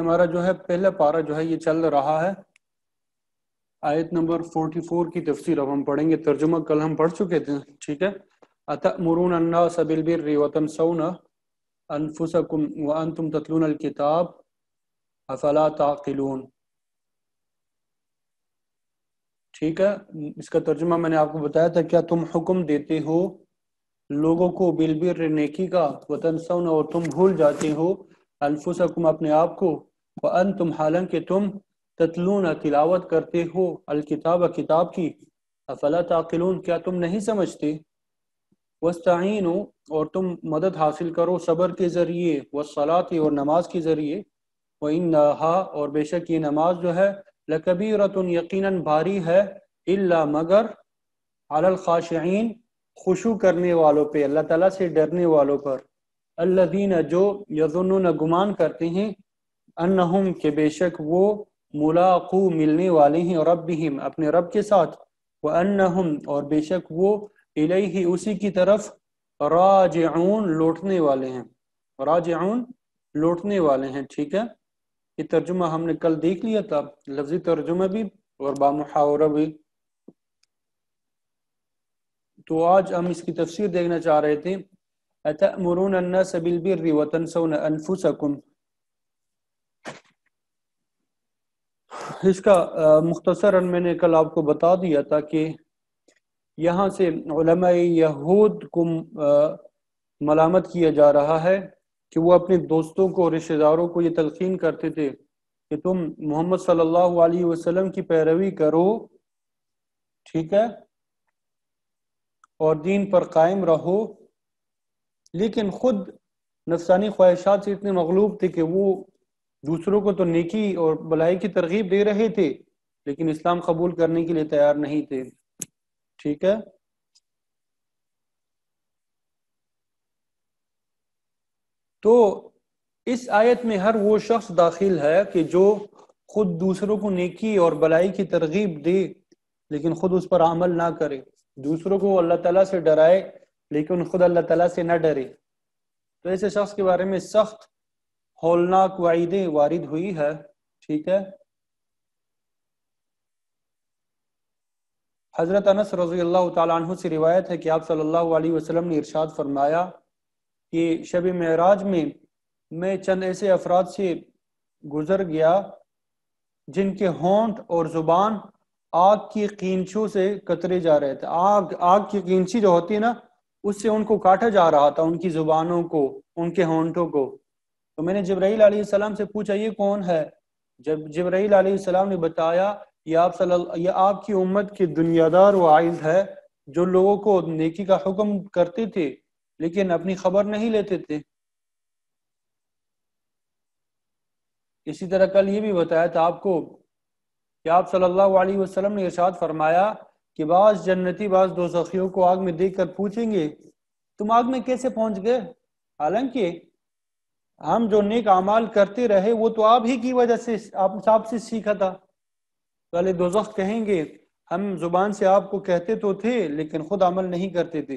हमारा जो है पहला पारा जो है ये चल रहा है। आयत नंबर 44 की तफसीर अब हम पढ़ेंगे। तर्जुमा कल हम पढ़ चुके थे, ठीक है। अतमुरून अन्नास बिल बिर्रि व तंसौना अनफुसकुम व अंतुम ततलून अल किताब अफला ताक़िलून, ठीक है। इसका तर्जुमा मैंने आपको बताया था, क्या तुम हुक्म देते हो लोगों को बिल बिर्रि नेकी का, व तंसौना और तुम भूल जाते हो, अनफुसकुम अपने आप को, व अंतुम हालांकि तुम, ततलून तिलावत करते हो, अल किताब किताब की, अफला ताक़िलून क्या तुम नहीं समझते, वस्तईनो और तुम मदद हासिल करो सब्र के ज़रिए, वस्सलात और नमाज के ज़रिए, व इन्नहा और बेशक ये नमाज जो है, लकबीरतुन यकीनन भारी है, इल्ला मगर, अलल खाशिईन खुशू करने वालों पे, अल्लाह ताला से डरने वालों पर, अल्लज़ीन जो यज़ुन्नुन गुमान करते हैं, अन्नहुम के बेशक वो मुलाक़ू मिलने वाले हैं, और रब्बिहिम अपने रब के साथ, व अन्नहुम और बेशक वो, इलैहि उसी की तरफ, राजिऊन लौटने वाले हैं, राजिऊन लौटने वाले हैं, ठीक है। ये तर्जुमा हमने कल देख लिया था, लफ्जी तर्जुमा भी और बामुहावरा भी। तो आज हम इसकी तफसीर देखना चाह रहे थे। अतमुरून अन्नास बिल बिर्रि व तंसौना अनफुसकुम, इसका मुख्तसरन मैंने कल आपको बता दिया था कि यहाँ से उलमाए यहूद को मलामत किया जा रहा है कि वो अपने दोस्तों को, रिश्तेदारों को ये तलकीन करते थे कि तुम मोहम्मद सल्लल्लाहु अलैहि वसल्लम की पैरवी करो, ठीक है, और दीन पर कायम रहो, लेकिन खुद नफ्सानी ख्वाहिशात से इतने मगलूब थे कि वो दूसरों को तो नेकी और भलाई की तरगीब दे रहे थे लेकिन इस्लाम कबूल करने के लिए तैयार नहीं थे, ठीक है। तो इस आयत में हर वो शख्स दाखिल है कि जो खुद दूसरों को नेकी और भलाई की तरगीब दे लेकिन खुद उस पर अमल ना करे, दूसरों को अल्लाह ताला से डराए लेकिन खुद अल्लाह ताला से ना डरे। तो ऐसे शख्स के बारे में सख्त होलनाक वाइदें वारिद हुई है, ठीक है। हजरत अनस रज़ी अल्लाह तआला अन्हु से रिवायत है कि आप सल्लल्लाहु अलैहि वसल्लम ने इरशाद फरमाया कि शब-ए मेराज में मैं चंद ऐसे अफराद से गुजर गया जिनके होंठ और ज़ुबान आग की कींचों से कतरे जा रहे थे। आग की कींची जो होती है ना, उससे उनको काटा जा रहा था, उनकी ज़ुबानों को, उनके होंठों को। तो मैंने जिब्राईल अलैहिस्सलाम से पूछा ये कौन है? जब जिब्राईल अलैहिस्सलाम ने बताया ये आपकी उम्मत के दुनियादार वाइज है जो लोगों को नेकी का हुक्म करते थे लेकिन अपनी खबर नहीं लेते थे। इसी तरह कल ये भी बताया था आपको कि आप सल्लल्लाहु अलैहि वसल्लम ने इरशाद फरमाया कि बाज़ जन्नती बाज़ दोज़खियों को आग में देखकर पूछेंगे तुम आग में कैसे पहुंच गए, हालांकि हम जो नेक अमाल करते रहे वो तो आप ही की वजह से, आपसे सीखा था। पहले दोज़ख कहेंगे हम जुबान से आपको कहते तो थे लेकिन खुद अमल नहीं करते थे।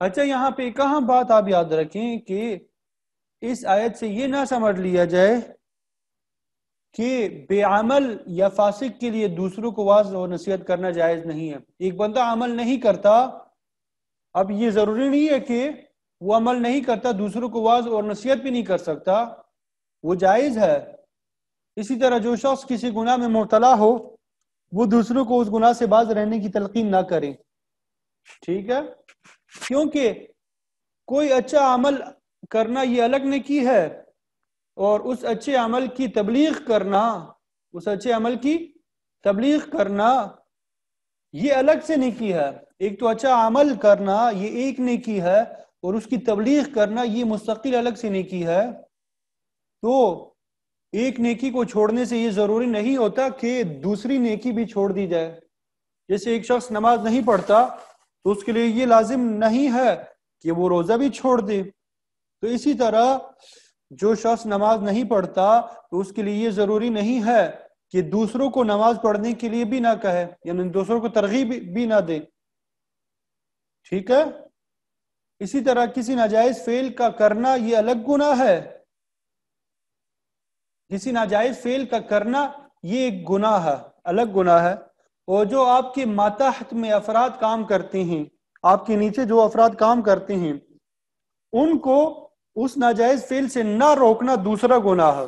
अच्छा, यहाँ पे एक अहम बात आप याद रखें कि इस आयत से ये ना समझ लिया जाए कि बेअमल या फासिक के लिए दूसरों को वाज और नसीहत करना जायज़ नहीं है। एक बंदा अमल नहीं करता, अब ये ज़रूरी नहीं है कि वो अमल नहीं करता दूसरों को वाज और नसीहत भी नहीं कर सकता, वो जायज़ है। इसी तरह जो शख्स किसी गुनाह में मुबतला हो वो दूसरों को उस गुनाह से बाज रहने की तलकीन ना करे, ठीक है, क्योंकि कोई अच्छा अमल करना ये अलग नेकी है और उस अच्छे अमल की तबलीग करना, ये अलग से नेकी है। एक तो अच्छा अमल करना ये एक नेकी है और उसकी तबलीग करना ये मुस्तकिल अलग से नेकी है। तो एक नेकी को छोड़ने से ये ज़रूरी नहीं होता कि दूसरी नेकी भी छोड़ दी जाए। जैसे एक शख्स नमाज नहीं पढ़ता तो उसके लिए ये लाजिम नहीं है कि वो रोज़ा भी छोड़ दे। तो इसी तरह जो शख्स नमाज नहीं पढ़ता तो उसके लिए ये ज़रूरी नहीं है कि दूसरों को नमाज पढ़ने के लिए भी ना कहे, यानी दूसरों को तरगीब भी ना दे, ठीक है। इसी तरह किसी नाजायज़ फेल का करना ये अलग गुनाह है किसी नाजायज फेल का करना ये एक गुनाह है, अलग गुनाह है। और जो आपकी मातहत में अफराद काम करती हैं, आपके नीचे जो अफराद काम करती हैं, उनको उस नाजायज फेल से ना रोकना दूसरा गुनाह है।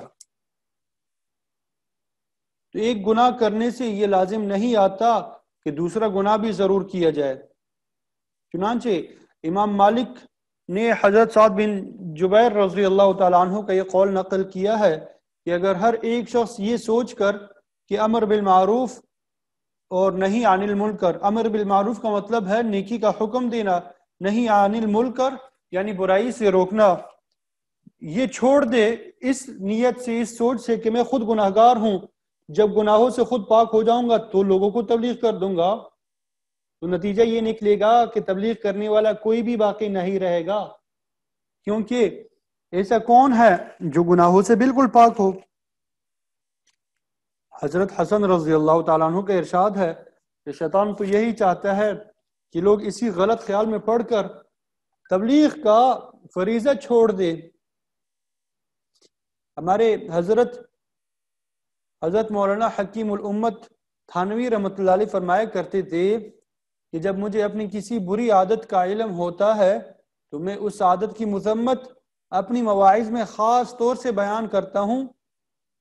तो एक गुनाह करने से ये लाजिम नहीं आता कि दूसरा गुनाह भी जरूर किया जाए। चुनांचे इमाम मालिक ने हजरत साद बिन जुबैर रज़ी अल्लाह तआला अन्हु का ये कौल नकल किया है कि अगर हर एक शख्स ये सोच कर कि अमर बिल मारूफ और नहीं अनिल मुनकर, अमर बिल मारूफ का मतलब है नेकी का हुक्म देना, नहीं अनिल मुनकर यानी बुराई से रोकना, ये छोड़ दे इस नीयत से, इस सोच से कि मैं खुद गुनाहगार हूँ, जब गुनाहों से खुद पाक हो जाऊंगा तो लोगों को तबलीग कर दूंगा, तो नतीजा ये निकलेगा कि तबलीग करने वाला कोई भी बाकी नहीं रहेगा, क्योंकि ऐसा कौन है जो गुनाहों से बिल्कुल पाक हो। हजरत हसन रजी अल्लाह तआला अन्हु का इरशाद है कि शैतान तो यही चाहता है कि लोग इसी गलत ख्याल में पढ़कर तबलीग का फरीजा छोड़ दे। हमारे हजरत मौलाना हकीम उल उम्मत थानवी रहमतुल्लाह अलैह फरमाया करते थे कि जब मुझे अपनी किसी बुरी आदत का इल्म होता है तो मैं उस आदत की मज़म्मत अपनी मवाइज़ में ख़ास तौर से बयान करता हूँ,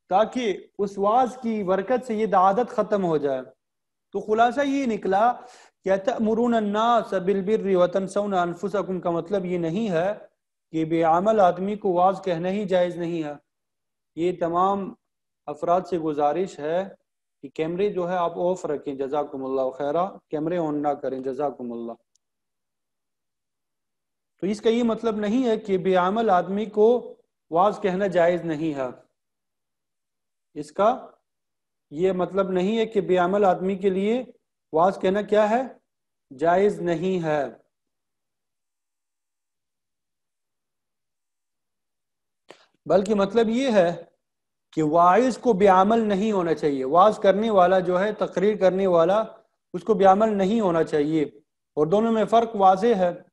ताकि उस वाज की बरकत से ये आदत ख़त्म हो जाए। तो खुलासा ये निकला कि अतअमुरून अन्नास बिल बिर्रि व तंसौना अनफुसकुम का मतलब ये नहीं है कि बेअमल आदमी को वाज कहना ही जायज़ नहीं है। ये तमाम अफराद से गुजारिश है कि कैमरे जो है आप ऑफ रखें, जज़ाकुमुल्लाह खैरा, कैमरे ऑन ना करें, जज़ाकुमुल्लाह। तो इसका ये मतलब नहीं है कि बेअमल आदमी को वाज कहना जायज़ नहीं है, इसका ये मतलब नहीं है कि बेअमल आदमी के लिए वाज कहना क्या है, जायज़ नहीं है। बल्कि मतलब ये है कि वाइज को बेअमल नहीं होना चाहिए, वाज करने वाला जो है, तकरीर करने वाला, उसको बेअमल नहीं होना चाहिए, और दोनों में फर्क वाज़े है।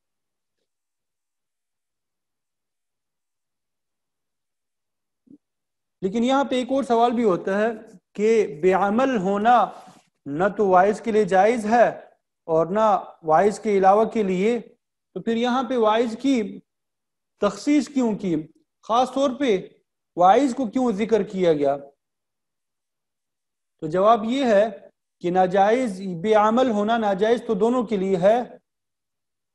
लेकिन यहाँ पे एक और सवाल भी होता है कि बेअमल होना न तो वाइज के लिए जायज है और ना वाइज के अलावा के लिए, तो फिर यहाँ पे वाइज की तखसीस क्यों की, खास तौर पे वाइज को क्यों जिक्र किया गया? तो जवाब ये है कि नाजायज बेअमल होना नाजायज तो दोनों के लिए है,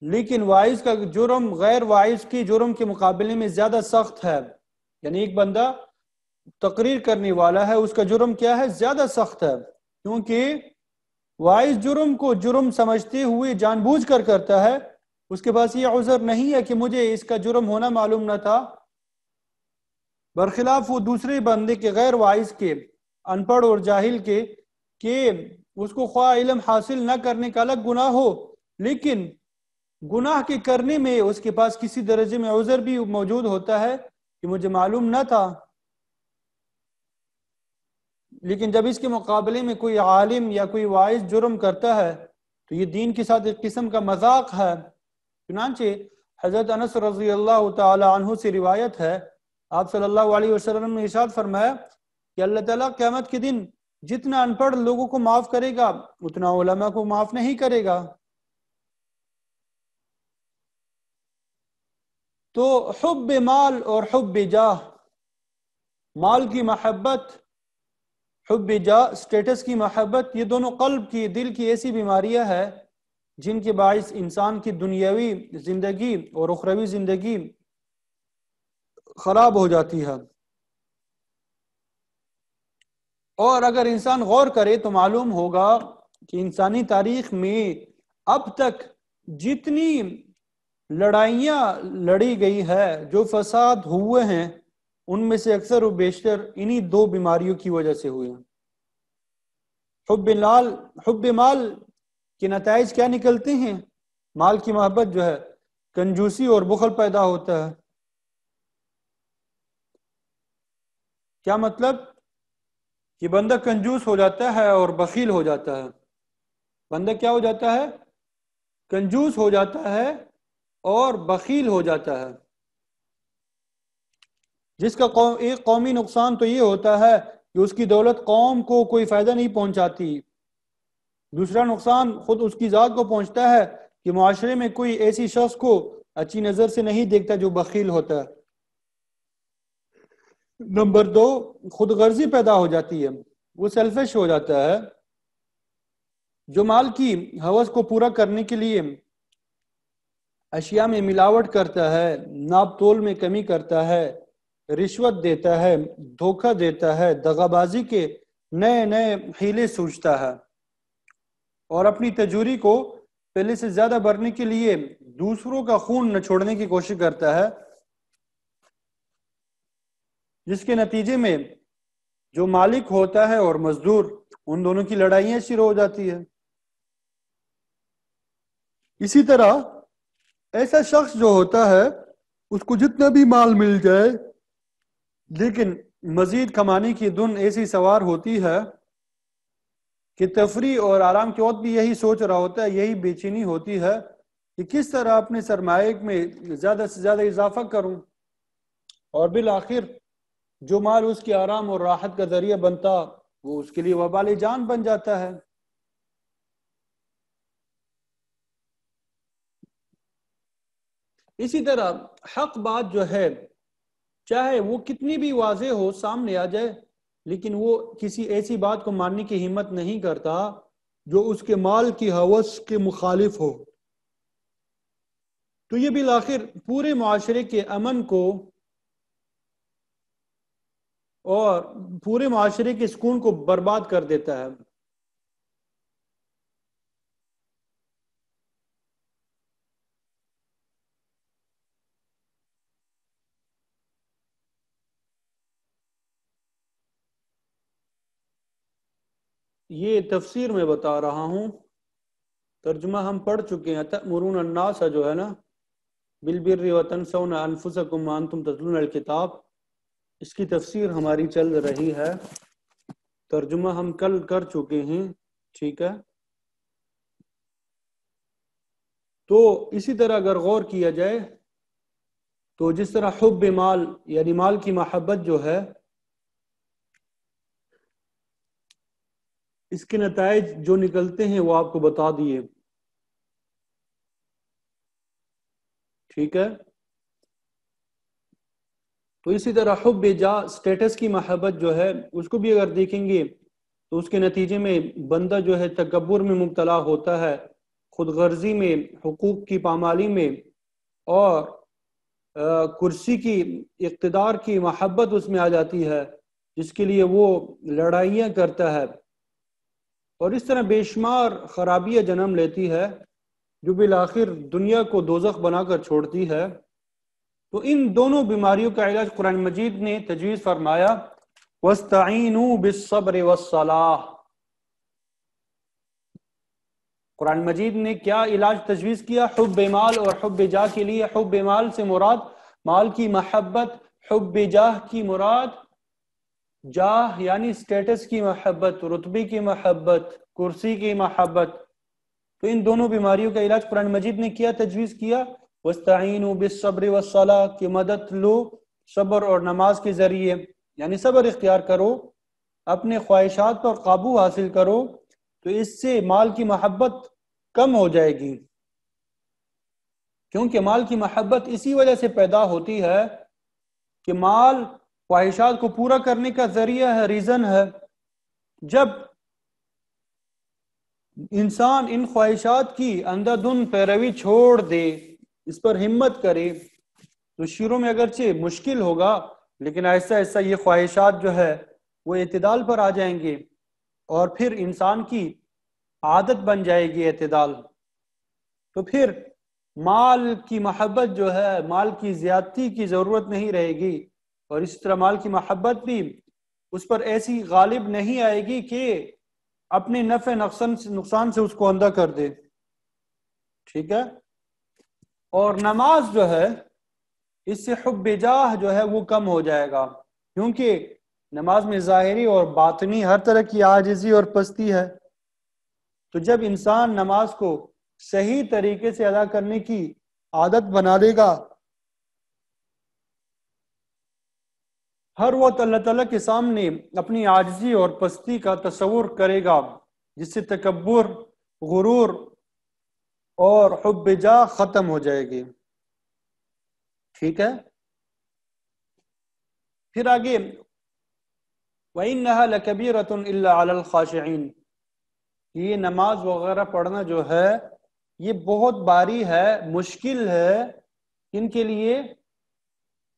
लेकिन वाइज का जुर्म गैर वाइज के जुर्म के मुकाबले में ज्यादा सख्त है। यानी एक बंदा तकरीर करने वाला है, उसका जुर्म क्या है, ज्यादा सख्त है, क्योंकि वाइज जुर्म को जुर्म समझते हुए जानबूझकर करता है। उसके पास ये उजर नहीं है कि मुझे इसका जुर्म होना मालूम न था। बरखिलाफ वो दूसरे बंदे के, गैर वाइज के, अनपढ़ और जाहिल के उसको ख्वाह इल्म हासिल न करने का अलग गुनाह हो, लेकिन गुनाह के करने में उसके पास किसी दर्जे में उजर भी मौजूद होता है कि मुझे मालूम न था। लेकिन जब इसके मुकाबले में कोई आलिम या कोई वाइज जुर्म करता है तो ये दीन के साथ एक किस्म का मजाक है। चुनांचे हजरत अनस रजी अल्लाह तआला अन्हु से रिवायत है, आप सल्लल्लाहु अलैहि वसल्लम ने इरशाद फरमाया कि अल्लाह ताला क़यामत के दिन जितना अनपढ़ लोगों को माफ करेगा उतना उलमा को माफ नहीं करेगा। तो हुब्ब माल और हुब्ब जाह, माल की मोहब्बत, हुब्ब जाह स्टेटस की मोहब्बत, ये दोनों कल्ब की, दिल की ऐसी बीमारियां हैं जिनके बायस इंसान की दुनियावी जिंदगी और उखरवी जिंदगी खराब हो जाती है। और अगर इंसान गौर करे तो मालूम होगा कि इंसानी तारीख में अब तक जितनी लड़ाइयाँ लड़ी गई है, जो फसाद हुए हैं, उनमें से अक्सर व बेशतर इन्हीं दो बीमारियों की वजह से हुए हैं। हुब्ब माल के नताइज क्या निकलते हैं? माल की मोहब्बत जो है, कंजूसी और बुखल पैदा होता है। क्या मतलब? कि बंदा कंजूस हो जाता है और बखील हो जाता है। बंदा क्या हो जाता है? कंजूस हो जाता है और बखील हो जाता है। जिसका एक कौमी नुकसान तो ये होता है कि उसकी दौलत कौम को कोई फायदा नहीं पहुंचाती। दूसरा नुकसान खुद उसकी जात को पहुंचता है कि माशरे में कोई ऐसी शख्स को अच्छी नजर से नहीं देखता जो बखील होता है। नंबर 2, खुद गर्जी पैदा हो जाती है, वो सेल्फिश हो जाता है जो माल की हवस को पूरा करने के लिए अशिया में मिलावट करता है, नाप तोल में कमी करता है, रिश्वत देता है, धोखा देता है, दगाबाजी के नए नए हीले सूझता है और अपनी तिजोरी को पहले से ज्यादा भरने के लिए दूसरों का खून न छोड़ने की कोशिश करता है, जिसके नतीजे में जो मालिक होता है और मजदूर, उन दोनों की लड़ाइयां शुरू हो जाती है। इसी तरह ऐसा शख्स जो होता है उसको जितना भी माल मिल जाए लेकिन मजीद कमाने की धुन ऐसी सवार होती है कि तफरी और आराम की ओर भी यही सोच रहा होता है, यही बेचैनी होती है कि किस तरह अपने सरमाए में ज्यादा से ज्यादा इजाफा करूं और बिल आखिर जो माल उसके आराम और राहत का जरिया बनता वो उसके लिए वबाल जान बन जाता है। इसी तरह हक बात जो है चाहे वो कितनी भी वाजे हो सामने आ जाए लेकिन वो किसी ऐसी बात को मानने की हिम्मत नहीं करता जो उसके माल की हवस के मुखालिफ हो। तो ये बिलाखिर पूरे माशरे के अमन को और पूरे माशरे के सुकून को बर्बाद कर देता है। ये तफसीर में बता रहा हूं, तर्जुमा हम पढ़ चुके हैं। तअमुरून अन्नास जो है ना बिल बिर्रि व तंसौना अनफुसकुम व अंतुम ततलून अल किताब, इसकी तफसीर हमारी चल रही है, तर्जुमा हम कल कर चुके हैं, ठीक है। तो इसी तरह अगर गौर किया जाए तो जिस तरह हुब्ब माल यानी माल की मोहब्बत जो है इसके नताइज जो निकलते हैं वो आपको बता दिए, ठीक है। तो इसी तरह हुब जा स्टेटस की महब्बत जो है उसको भी अगर देखेंगे तो उसके नतीजे में बंदा जो है तकब्बुर में मुब्तला होता है, खुद गर्जी में, हुकूक की पामाली में और कुर्सी की इक़्तिदार की महब्बत उसमें आ जाती है, जिसके लिए वो लड़ाइयाँ करता है और इस तरह बेशुमार खराबियाँ जन्म लेती है जो बिलाखिर दुनिया को दोज़ख बनाकर छोड़ती है। तो इन दोनों बीमारियों का इलाज कुरान मजीद ने तजवीज़ फरमाया वस्तईनु बिस्सब्र वस्सलाह। कुरान मजीद ने क्या इलाज तजवीज़ किया हुब्ब माल और हुब्ब जाह के लिए। हुब्ब माल से मुराद माल की महब्बत, हुब्ब जाह की मुराद जाह यानी स्टेटस की महब्बत, रुतबे की महब्बत, कुर्सी की महब्बत। तो इन दोनों बीमारियों का इलाज कुरान मजीद ने क्या तजवीज़ किया, वस्ताइनु बिस्सब्र वस्सलाह की मदद लो सब्र और नमाज के जरिए, यानी सब्र इख्तियार करो, अपने ख्वाहिशात पर काबू हासिल करो, तो इससे माल की महब्बत कम हो जाएगी। क्योंकि माल की महब्बत इसी वजह से पैदा होती है कि माल ख्वाहिशात को पूरा करने का जरिया है, रीजन है। जब इंसान इन ख्वाहिशात की अंधाधुन पैरवी छोड़ दे, इस पर हिम्मत करे, तो शुरू में अगरचे मुश्किल होगा लेकिन ऐसा ऐसा ये ख्वाहिशात जो है वो एतदाल पर आ जाएंगे और फिर इंसान की आदत बन जाएगी एतदाल। तो फिर माल की महब्बत जो है, माल की ज्यादती की ज़रूरत नहीं रहेगी और इस तरह माल की महब्बत भी उस पर ऐसी गालिब नहीं आएगी कि अपने नफ़े नुकसान से उसको अंधा कर दे, ठीक है। और नमाज जो है इससे हुब्ब जाह जो है वो कम हो जाएगा, क्योंकि नमाज में ज़ाहिरी और बातिनी हर तरह की आजिज़ी और पस्ती है। तो जब इंसान नमाज को सही तरीके से अदा करने की आदत बना देगा हर वक्त अल्लाह ताला के सामने अपनी आजिज़ी और पस्ती का तस्वुर करेगा, जिससे तकब्बुर, गुरूर और हुब्ब जा खत्म हो जाएगी। ठीक है, फिर आगे वइन्नहा लकबीरतुन इल्ला अलल खाशिईन, ये नमाज वगैरह पढ़ना जो है ये बहुत भारी है, मुश्किल है इनके लिए,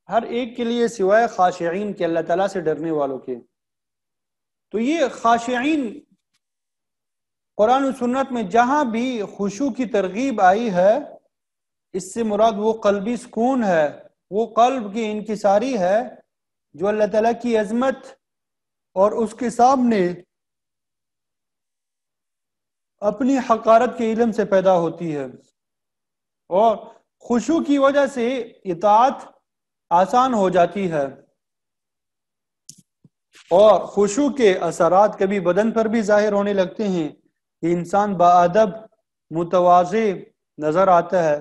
हर एक के लिए सिवाय खाशिईन के, अल्लाह ताला से डरने वालों के। तो ये खाशिईन कुरान और सुन्नत में जहां भी खुशू की तरगीब आई है, इससे मुराद वो कल्बी सुकून है, वो कल्ब की इनकिसारी है जो अल्लाह ताला की अजमत और उसके सामने अपनी हकारत के इल्म से पैदा होती है। और खुशू की वजह से इताअत आसान हो जाती है, और खुशू के असरात कभी बदन पर भी जाहिर होने लगते हैं कि इंसान बाअदब, मुतवाज़े नजर आता है।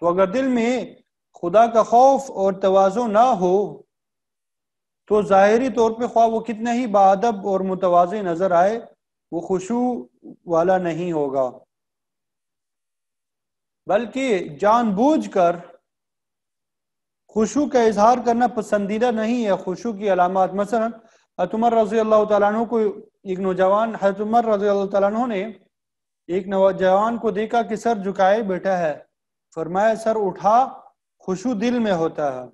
तो अगर दिल में खुदा का खौफ और तवाज़ो ना हो तो ज़ाहिरी तौर पे ख्वाह वो कितना ही बाअदब और मुतवाज़े नजर आए, वो खुशू वाला नहीं होगा। बल्कि जानबूझकर खुशू का इजहार करना पसंदीदा नहीं है। खुशू की अलामत, मसलन हज़रत उमर रज़ी अल्लाह तआला अन्हु को, एक नौजवान हज़रत उमर रज़ी अल्लाह तआला अन्हु ने एक नौजवान को देखा कि सर झुकाए बैठा है, फरमाया सर उठा, खुशू दिल में होता है।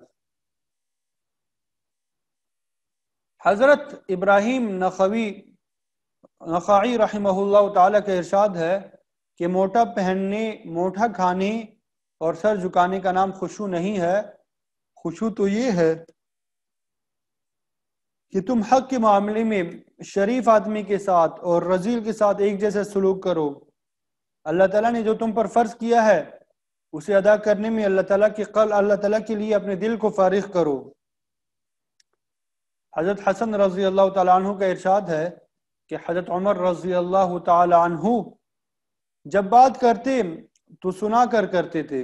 हजरत इब्राहिम नख़ई रहमहुल्लाह तआला का इरशाद है कि मोटा पहनने, मोटा खाने और सर झुकाने का नाम खुशू नहीं है। खुशू तो ये है कि तुम हक के मामले में शरीफ आदमी के साथ और रजील के साथ एक जैसे सलूक करो। अल्लाह ताला ने जो तुम पर फर्ज किया है उसे अदा करने में अल्लाह ताला के लिए अपने दिल को फारिग करो। हज़रत हसन रज़ी अल्लाह तआला अन्हु का इरशाद है कि हज़रत उमर रज़ी अल्लाह तआला अन्हु जब बात करते तो सुना कर करते थे,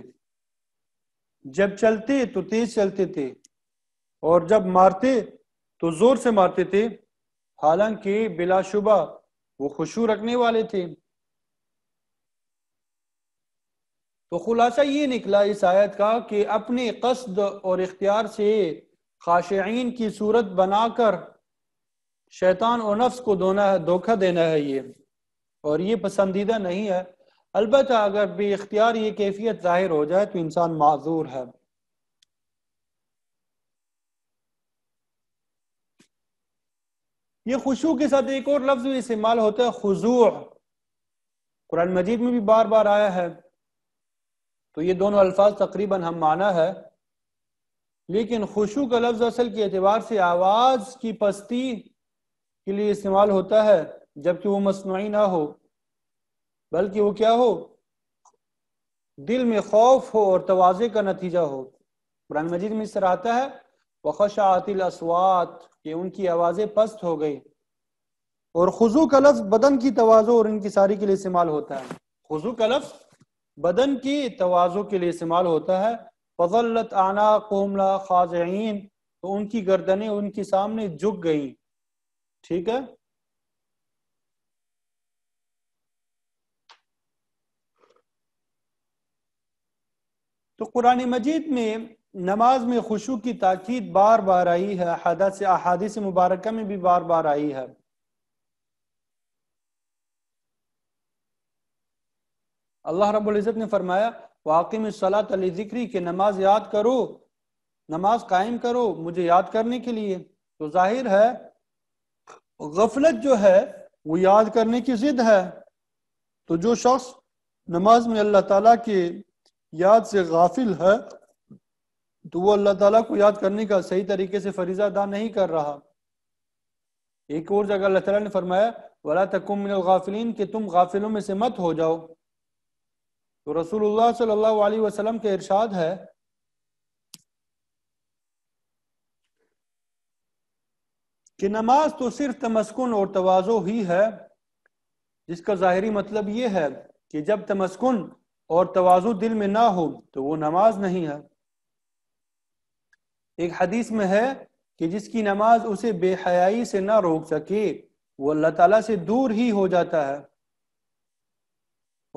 जब चलते तो तेज चलते थे, और जब मारते तो जोर से मारते थे, हालांकि बिलाशुबा वो खुशू रखने वाले थे। तो खुलासा ये निकला इस आयत का कि अपने कस्द और इख्तियार से खाशिईन की सूरत बनाकर शैतान और नफ्स को धोखा देना है ये, और ये पसंदीदा नहीं है। अलबत्ता अगर बेइख्तियार ये कैफियत जाहिर हो जाए तो इंसान माजूर है। ये खुशू के साथ एक और लफ्ज भी इस्तेमाल होता है, खुजूअ, कुरान मजीद में भी बार बार आया है। तो ये दोनों अल्फाज तकरीबन हम माना है, लेकिन खुशू का लफ्ज असल के एतबार से आवाज की पस्ती के लिए इस्तेमाल होता है, जबकि वो मसनूई ना हो, बल्कि वो क्या हो, दिल में खौफ हो और तवाज़े का नतीजा हो। कुरान मजीद में इस तरह आता है वखशाअतिल अस्वात, कि उनकी आवाजें पस्त हो गई। और खुजू का लफ्ज बदन की तवाज़ो और इनकिसारी के लिए इस्तेमाल होता है। खुजू का लफ्ज बदन की तवाज़ो के लिए इस्तेमाल होता है। फजलत आना कोमला खाजईन, तो उनकी गर्दनें उनके सामने झुक गईं। ठीक है, तो कुरान मजीद में नमाज में खुशू की ताकीद बार बार आई है, अहादीस मुबारका में भी बार बार आई है। अल्लाह रब्बुल इज़्ज़त ने फरमाया वाक़िमिस्सलात लिज़िक्री, के नमाज याद करो, नमाज कायम करो मुझे याद करने के लिए। तो जाहिर है गफलत जो है वो याद करने की जिद है। तो जो शख्स नमाज में अल्लाह ताला के याद से गाफिल है तो वो अल्लाह ताला को याद करने का सही तरीके से फरीज़ा अदा नहीं कर रहा। एक और जगह अल्लाह ताला ने फरमाया वला तकुम मिनल गाफिलीन, कि तुम गाफिलों में से मत हो जाओ। तो रसूलुल्लाह सल्लल्लाहु अलैहि वसल्लम के इरशाद है कि नमाज तो सिर्फ तमस्कुन और तवाज़ो ही है, जिसका ज़ाहिरी मतलब ये है कि जब तमस्कुन और तवाज़ो दिल में ना हो तो वो नमाज नहीं है। एक हदीस में है कि जिसकी नमाज उसे बेहयाई से ना रोक सके वो अल्लाह ताला से दूर ही हो जाता है।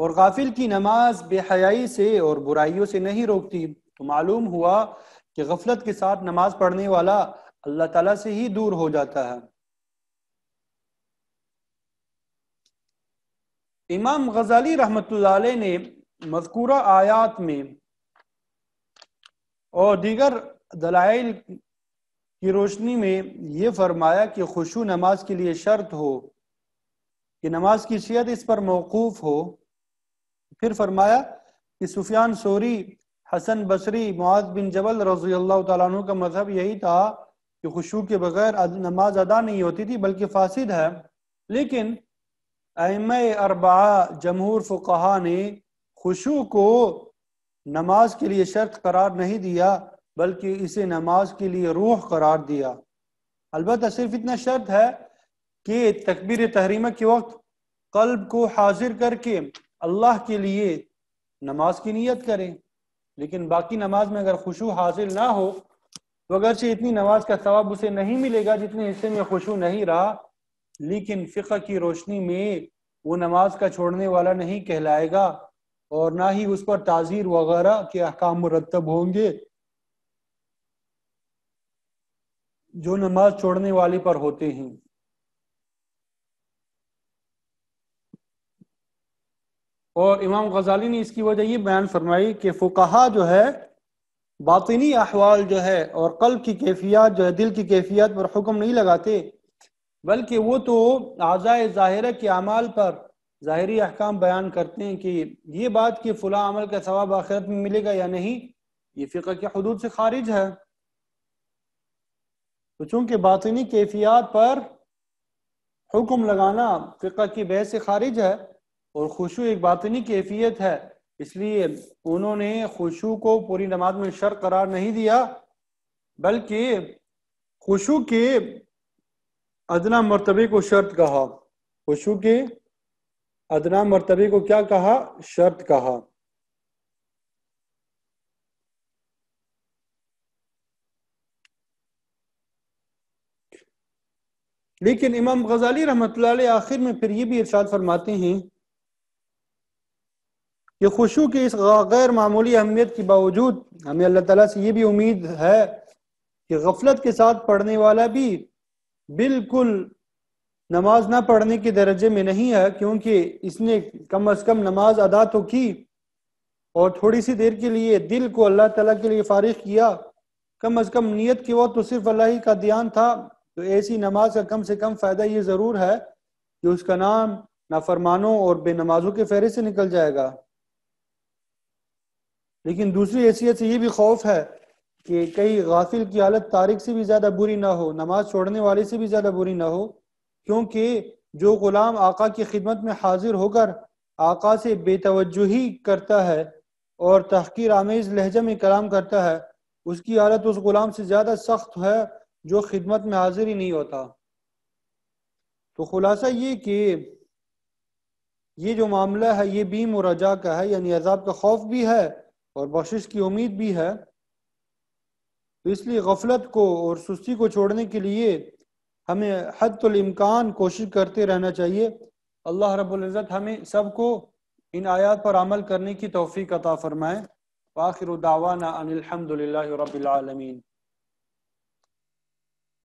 और गाफिल की नमाज बेहयाई से और बुराइयों से नहीं रोकती। तो मालूम हुआ कि गफलत के साथ नमाज पढ़ने वाला अल्लाह ताला से ही दूर हो जाता है। इमाम गजाली रहमतुल्लाह अलैह ने मज़कूरा आयात में और दीगर दलाइल की रोशनी में ये फरमाया कि खुशू नमाज के लिए शर्त हो, कि नमाज की शियत इस पर मौकूफ हो। फिर फरमाया कि सुफियान सौरी, हसन बसरी, मुआज़ बिन जबल रज़ी अल्लाह तआला अन्हु का मज़हब यही था कि खुशू के बगैर नमाज अदा नहीं होती थी बल्कि फासिद है। लेकिन अइम्माए अरबा जमहूर फुक़हा ने खुशू को नमाज के लिए शर्त करार नहीं दिया बल्कि इसे नमाज के लिए रूह करार दिया। अलबत्ता सिर्फ इतना शर्त है कि तकबीर तहरीमा के वक्त कल्ब को हाजिर करके अल्लाह के लिए नमाज की नियत करें। लेकिन बाकी नमाज में अगर खुशू हासिल ना हो तो अगरचे इतनी नमाज का सवाब उसे नहीं मिलेगा जितने हिस्से में खुशू नहीं रहा, लेकिन फ़िक़्ह की रोशनी में वो नमाज का छोड़ने वाला नहीं कहलाएगा और ना ही उस पर ताज़ीर वगैरह के अहकाम मुरत्तब होंगे जो नमाज छोड़ने वाले पर होते हैं। और इमाम गजाली ने इसकी वजह ये बयान फरमाई कि फुकाहा जो है बातिनी अहवाल जो है और कल्ब की कैफियत जो है, दिल की कैफियत पर हुक्म नहीं लगाते बल्कि वो तो आज़ाए ज़ाहिरा के अमाल पर ज़ाहिरी अहकाम बयान करते हैं कि ये बात कि फ़ुला अमल का सवाब आखिरत में मिलेगा या नहीं, ये फ़िक़्ह के हुदूद से खारिज है। तो चूँकि बातिनी कैफियत पर हुक्म लगाना फ़िक़्ह की बहस से खारिज है और खुशू एक बातिनी कैफियत है, इसलिए उन्होंने खुशू को पूरी नमाज में शर्त करार नहीं दिया बल्कि खुशू के अदना मरतबे को शर्त कहा। खुशू के अदना मरतबे को क्या कहा? शर्त कहा। लेकिन इमाम गजाली रहमतुल्लाह अलैह आखिर में फिर ये भी इरशाद फरमाते हैं कि खुशू की इस गैर मामूली अहमियत के बावजूद हमें अल्लाह ताला से ये भी उम्मीद है कि गफलत के साथ पढ़ने वाला भी बिल्कुल नमाज ना पढ़ने के दर्जे में नहीं है, क्योंकि इसने कम अज कम नमाज अदा तो की और थोड़ी सी देर के लिए दिल को अल्लाह ताला के लिए फारिग किया। कम अज कम नियत के वक्त तो सिर्फ अल्लाह ही का ध्यान था। तो ऐसी नमाज का कम से कम फ़ायदा ये ज़रूर है कि उसका नाम नाफरमानों और बेनमाजों के फहरिस्त से निकल जाएगा। लेकिन दूसरी हैसियत से ये भी खौफ है कि कहीं गाफिल की हालत तारिक से भी ज़्यादा बुरी ना हो, नमाज छोड़ने वाले से भी ज़्यादा बुरी ना हो, क्योंकि जो ग़ुलाम आका की खिदमत में हाजिर होकर आका से बेतवज्जुही करता है और तहकीर आमेज़ लहजे में कलाम करता है, उसकी हालत उस ग़ुलाम से ज़्यादा सख्त है जो खिदमत में हाजिर ही नहीं होता। तो खुलासा ये कि ये जो मामला है ये बीम और रजा का है, यानी अजाब का खौफ भी है और बख्शिश की उम्मीद भी है। तो इसलिए गफलत को और सुस्ती को छोड़ने के लिए हमें हद्दुल इम्कान कोशिश करते रहना चाहिए। अल्लाह रब्बुल इज़्ज़त हमें सबको इन आयात पर अमल करने की तौफीक अता फरमाए। आखिरु दावाना अनिल हम्दुलिल्लाहि रब्बिल आलमीन।